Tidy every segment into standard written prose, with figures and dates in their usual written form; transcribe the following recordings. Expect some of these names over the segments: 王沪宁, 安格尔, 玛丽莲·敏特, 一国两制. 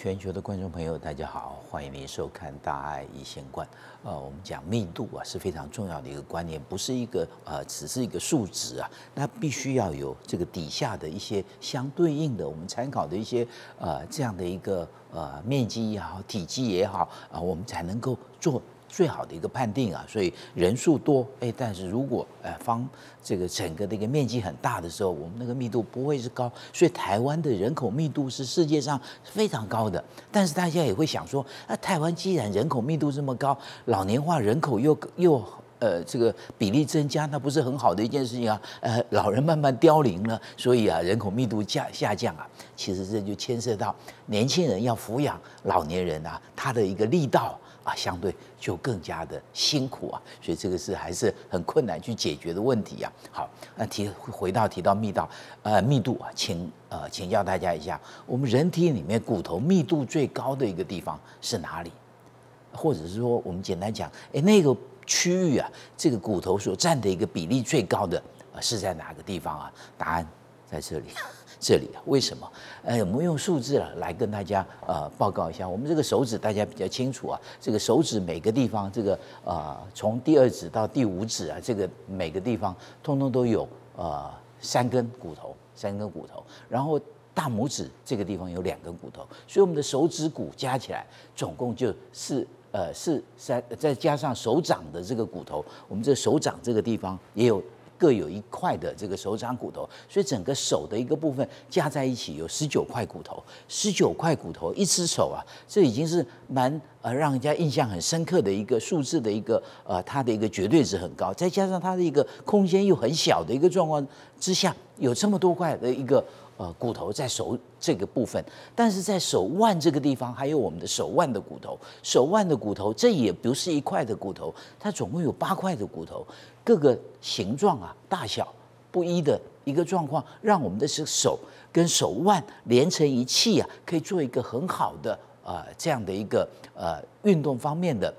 全球的观众朋友，大家好，欢迎您收看《大爱一线观》。我们讲密度啊是非常重要的一个观念，不是一个只是一个数值啊，那必须要有这个底下的一些相对应的我们参考的一些这样的一个面积也好，体积也好啊、我们才能够做最好的一个判定啊，所以人数多，哎，但是如果这个整个的一个面积很大的时候，我们那个密度不会是高，所以台湾的人口密度是世界上非常高的。但是大家也会想说，啊，台湾既然人口密度这么高，老年化人口又这个比例增加，那不是很好的一件事情啊？老人慢慢凋零了，所以啊，人口密度下降啊，其实这就牵涉到年轻人要抚养老年人啊，他的一个力道啊，相对就更加的辛苦啊，所以这个是还是很困难去解决的问题啊。好，那回到密度啊，请教大家一下，我们人体里面骨头密度最高的一个地方是哪里？或者是说，我们简单讲，那个区域啊，这个骨头所占的一个比例最高的是在哪个地方啊？答案在这里。为什么？我们用数字来跟大家报告一下。我们这个手指大家比较清楚啊，这个手指每个地方，这个从第二指到第五指啊，这个每个地方通通都有3根骨头，然后大拇指这个地方有2根骨头，所以我们的手指骨加起来总共就是3，再加上手掌的这个骨头，我们这手掌这个地方也有。各有1块的这个手掌骨头，所以整个手的一个部分加在一起有19块骨头，一只手啊，这已经是蛮让人家印象很深刻的一个数字的一个它的一个绝对值很高，再加上它的一个空间又很小的一个状况之下，有这么多块的一个骨头在手这个部分，但是在手腕这个地方还有我们的手腕的骨头，这也不是1块的骨头，它总共有8块的骨头，各个形状啊、大小不一的一个状况，让我们的手跟手腕连成一气啊，可以做一个很好的这样的一个运动方面的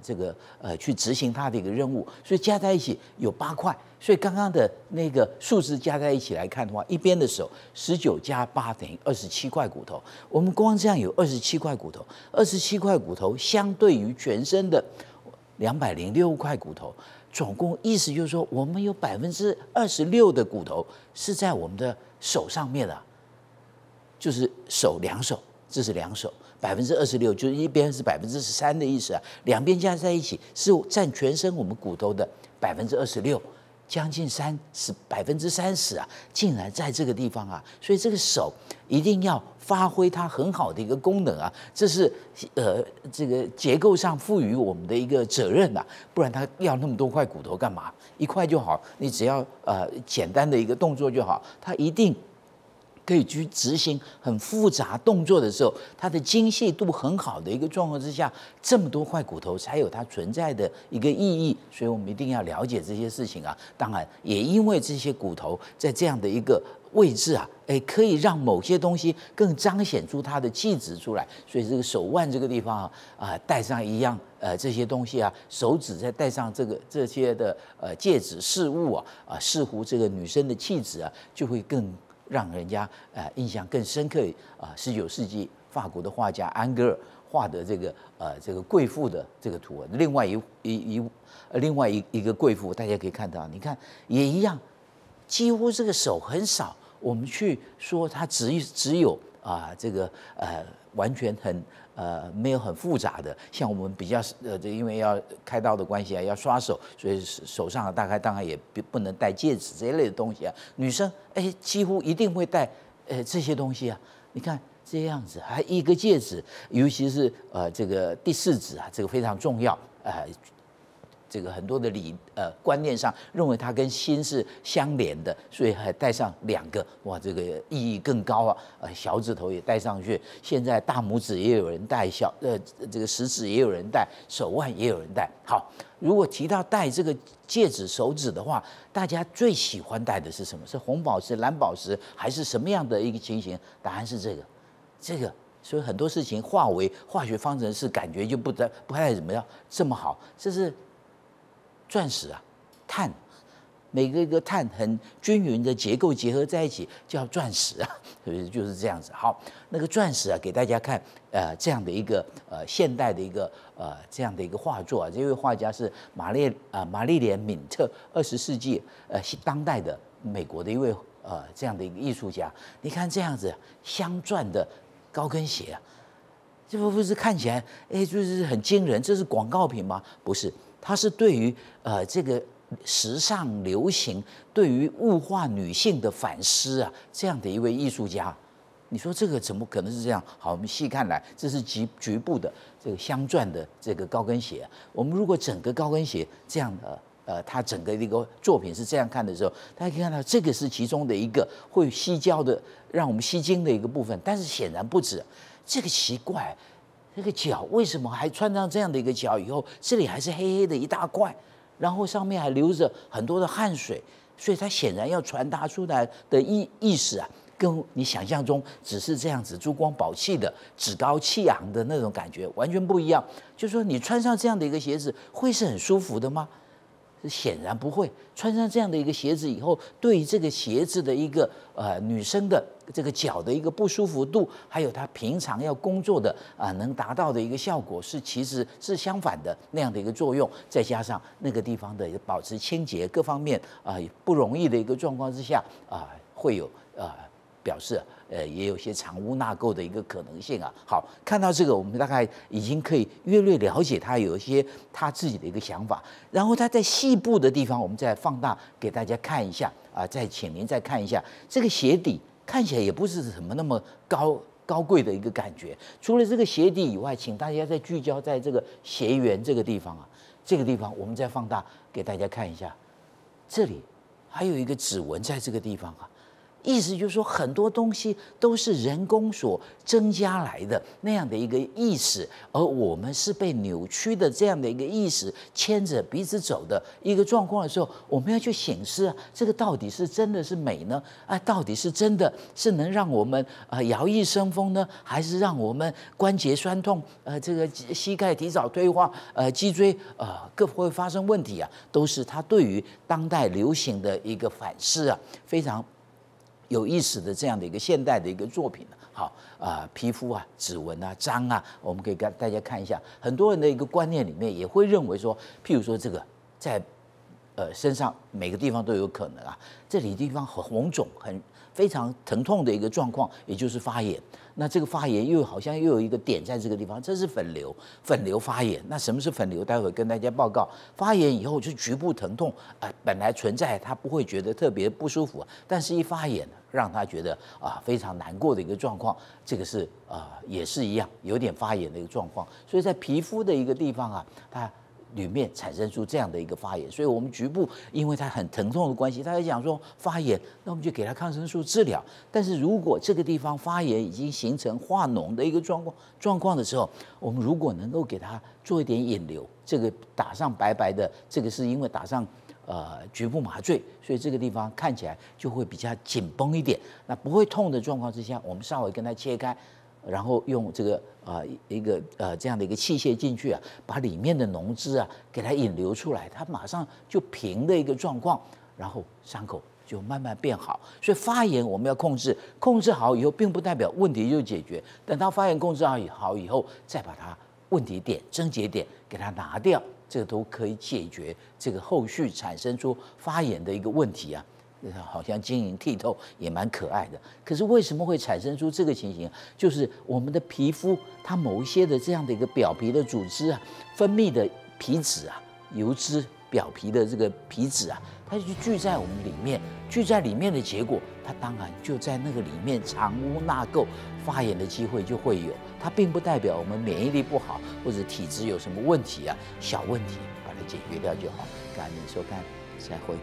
这个去执行它的一个任务，所以加在一起有8块。所以刚刚的那个数字加在一起来看的话，一边的手19+8=27块骨头，我们光这样有27块骨头，相对于全身的206块骨头，总共意思就是说，我们有26%的骨头是在我们的手上面的，就是两手，这是两手。26%就是一边是13%的意思啊，两边加在一起是占全身我们骨头的26%，将近30%啊，竟然在这个地方啊，所以这个手一定要发挥它很好的一个功能啊，这是这个结构上赋予我们的一个责任啊，不然它要那么多块骨头干嘛？1块就好，你只要简单的一个动作就好，它一定可以去执行很复杂动作的时候，它的精细度很好的一个状况之下，这么多块骨头才有它存在的一个意义，所以我们一定要了解这些事情啊。当然，也因为这些骨头在这样的一个位置啊，可以让某些东西更彰显出它的气质出来。所以这个手腕这个地方啊，戴上一样这些东西啊，手指再戴上这些的戒指饰物啊，似乎这个女生的气质啊就会更。让人家印象更深刻啊！19世纪法国的画家安格尔画的这个贵妇的这个图，另外一个贵妇，大家可以看到，你看也一样，几乎这个手很少，我们去说它只有这个完全很没有很复杂的，像我们比较因为要开刀的关系啊，要刷手，所以手上当然也不能戴戒指这一类的东西啊。女生几乎一定会戴这些东西啊。你看这样子，还一个戒指，尤其是这个第4指啊，这个非常重要这个很多的观念上认为它跟心是相连的，所以还带上两个，哇，这个意义更高啊！小指头也带上去，现在大拇指也有人戴，这个食指也有人戴，手腕也有人戴。好，如果提到戴这个戒指、手指的话，大家最喜欢戴的是什么？是红宝石、蓝宝石，还是什么样的一个情形？答案是这个，这个。 所以很多事情化为化学方程式，感觉就不太怎么样这么好。这是钻石啊，碳，每个一个碳很均匀的结构结合在一起叫钻石啊，所以就是这样子。好，那个钻石啊，给大家看这样的一个现代的一个这样的一个画作啊，这位画家是玛丽莲·敏特，20世纪当代的美国的一位这样的一个艺术家。你看这样子镶钻的。 高跟鞋啊，这不是看起来就是很惊人，这是广告品吗？不是，它是对于这个时尚流行、对于物化女性的反思啊，这样的一位艺术家。 你说这个怎么可能是这样？好，我们细看来，这是局部的这个镶钻的这个高跟鞋。我们如果整个高跟鞋这样的它整个一个作品是这样看的时候，大家可以看到这个是其中的一个会吸胶的，让我们吸睛的一个部分。但是显然不止，这个奇怪，这个脚为什么还穿上这样的一个脚以后，这里还是黑黑的一大块，然后上面还流着很多的汗水，所以它显然要传达出来的意识啊。 跟你想象中只是这样子珠光宝气的、趾高气昂的那种感觉完全不一样。就是说，你穿上这样的一个鞋子，会是很舒服的吗？显然不会。穿上这样的一个鞋子以后，对于这个鞋子的一个女生的这个脚的一个不舒服度，还有她平常要工作的能达到的一个效果，是其实是相反的那样的一个作用。再加上那个地方的保持清洁各方面不容易的一个状况之下会有表示，也有些藏污纳垢的一个可能性啊。好，看到这个，我们大概已经可以略略了解他有一些他自己的一个想法。然后他在细部的地方，我们再放大给大家看一下啊。再请您再看一下这个鞋底，看起来也不是什么那么高贵的一个感觉。除了这个鞋底以外，请大家再聚焦在这个鞋缘这个地方啊。这个地方我们再放大给大家看一下，这里还有一个指纹在这个地方啊。 意思就是说，很多东西都是人工所增加来的那样的一个意识，而我们是被扭曲的这样的一个意识牵着鼻子走的一个状况的时候，我们要去审视啊，这个到底是真的是美呢？啊，到底是真的是能让我们摇曳生风呢，还是让我们关节酸痛？这个膝盖提早退化，脊椎各会发生问题啊，都是他对于当代流行的一个反思啊，非常。 有意思的这样的一个现代的一个作品，好皮肤啊、指纹啊、脏啊，我们可以给大家看一下。很多人的一个观念里面也会认为说，譬如说这个在身上每个地方都有可能啊，这里地方很红肿，非常疼痛的一个状况，也就是发炎。那这个发炎又好像又有一个点在这个地方，这是粉瘤，粉瘤发炎。那什么是粉瘤？待会跟大家报告。发炎以后就局部疼痛啊，本来存在他不会觉得特别不舒服，但是一发炎让他觉得非常难过的一个状况。这个是也是一样，有点发炎的一个状况。所以在皮肤的一个地方啊，它。 里面产生出这样的一个发炎，所以我们局部因为它很疼痛的关系，大家讲说发炎，那我们就给它抗生素治疗。但是如果这个地方发炎已经形成化脓的一个状况的时候，我们如果能够给它做一点引流，这个打上白白的，这个是因为打上局部麻醉，所以这个地方看起来就会比较紧绷一点。那不会痛的状况之下，我们稍微跟它切开。 然后用这个一个这样的一个器械进去啊，把里面的脓汁啊给它引流出来，它马上就平的一个状况，然后伤口就慢慢变好。所以发炎我们要控制，控制好以后，并不代表问题就解决。等到发炎控制好以后，再把它问题点、症结点给它拿掉，这个都可以解决这个后续产生出发炎的一个问题啊。 好像晶莹剔透，也蛮可爱的。可是为什么会产生出这个情形？就是我们的皮肤，它某一些的这样的一个表皮的组织啊，分泌的皮脂啊、油脂表皮的这个皮脂啊，它就聚在我们里面，聚在里面的结果，它当然就在那个里面藏污纳垢，发炎的机会就会有。它并不代表我们免疫力不好或者体质有什么问题啊，小问题把它解决掉就好。感恩您收看，再会。